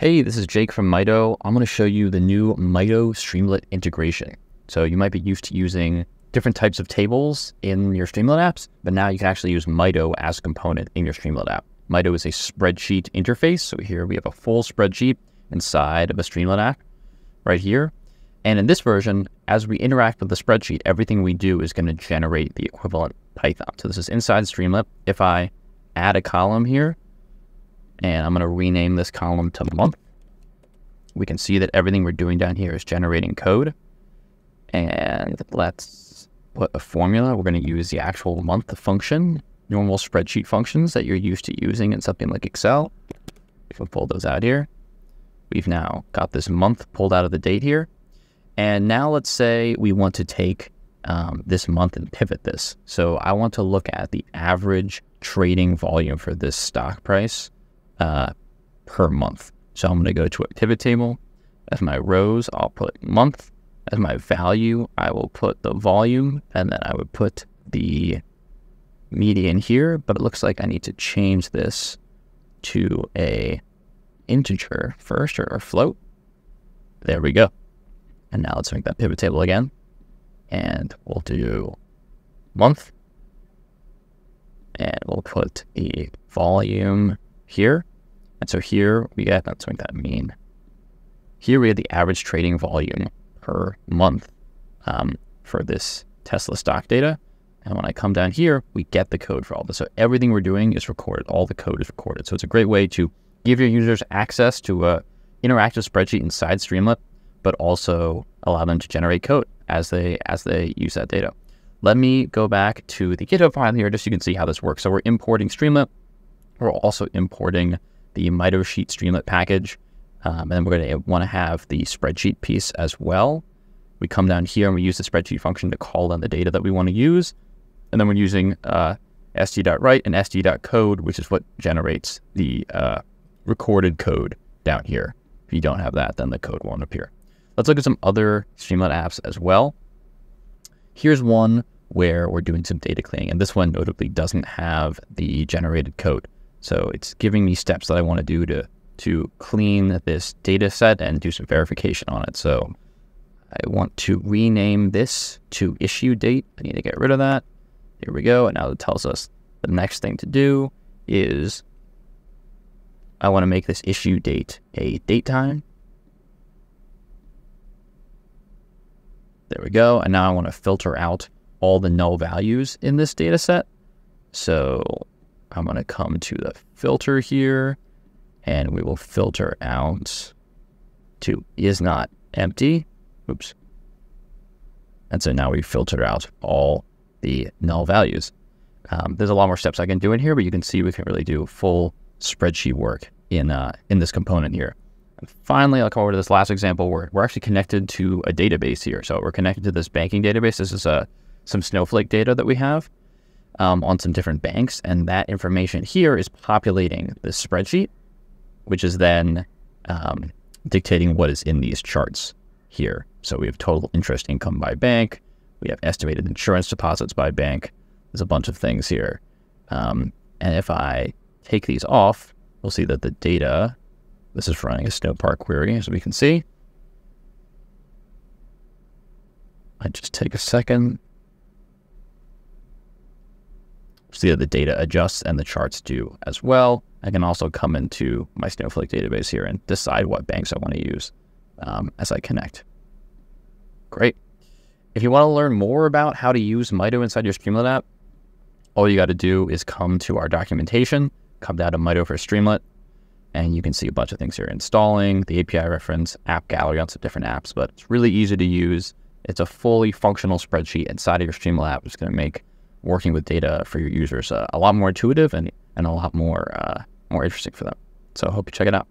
Hey, this is Jake from Mito. I'm going to show you the new Mito Streamlit integration. So you might be used to using different types of tables in your Streamlit apps, but now you can actually use Mito as a component in your Streamlit app. Mito is a spreadsheet interface. So here we have a full spreadsheet inside of a Streamlit app right here. And in this version, as we interact with the spreadsheet, everything we do is going to generate the equivalent Python. So this is inside Streamlit. If I add a column here, and I'm going to rename this column to month. We can see that everything we're doing down here is generating code. And let's put a formula. We're going to use the actual month function, normal spreadsheet functions that you're used to using in something like Excel. We can pull those out here. We've now got this month pulled out of the date here. And now let's say we want to take this month and pivot this. So I want to look at the average trading volume for this stock price per month. So I'm going to go to a pivot table. As my rows, I'll put month. As my value, I will put the volume, and then I would put the median here, but it looks like I need to change this to a integer first, or a float. There we go. And now let's make that pivot table again, and we'll do month, and we'll put the volume here. And so here we get, let's make that mean. Here we have the average trading volume per month for this Tesla stock data. And when I come down here, we get the code for all this. So everything we're doing is recorded. All the code is recorded. So it's a great way to give your users access to an interactive spreadsheet inside Streamlit, but also allow them to generate code as they use that data. Let me go back to the GitHub file here just so you can see how this works. So we're importing Streamlit. We're also importing the Mito Sheet Streamlit package, and we're going to want to have the spreadsheet piece as well. We come down here and we use the spreadsheet function to call on the data that we want to use, and then we're using st.write and st.code, which is what generates the recorded code down here. If you don't have that, then the code won't appear. Let's look at some other Streamlit apps as well. Here's one where we're doing some data cleaning, and this one notably doesn't have the generated code. So it's giving me steps that I want to do to clean this data set and do some verification on it. So I want to rename this to issue date. I need to get rid of that. Here we go. And now it tells us the next thing to do is I want to make this issue date a date time. There we go. And now I want to filter out all the null values in this data set. So I'm going to come to the filter here, and we will filter out to is not empty. Oops. And so now we've filtered out all the null values. There's a lot more steps I can do in here, but you can see we can really do full spreadsheet work in this component here. And finally, I'll come over to this last example where we're actually connected to a database here. So we're connected to this banking database. This is some Snowflake data that we have on some different banks, and that information here is populating this spreadsheet, which is then dictating what is in these charts here. So we have total interest income by bank, we have estimated insurance deposits by bank, there's a bunch of things here. And if I take these off, we'll see that the data, this is running a Snowpark query, as we can see. I just take a second. See that the data adjusts and the charts do as well. I can also come into my Snowflake database here and decide what banks I want to use as I connect. Great. If you want to learn more about how to use Mito inside your Streamlit app, all you got to do is come to our documentation, come down to Mito for Streamlit, and you can see a bunch of things here. Installing, the API reference, app gallery on some different apps, but it's really easy to use. It's a fully functional spreadsheet inside of your Streamlit app. It's going to make working with data for your users a lot more intuitive and a lot more interesting for them. So I hope you check it out.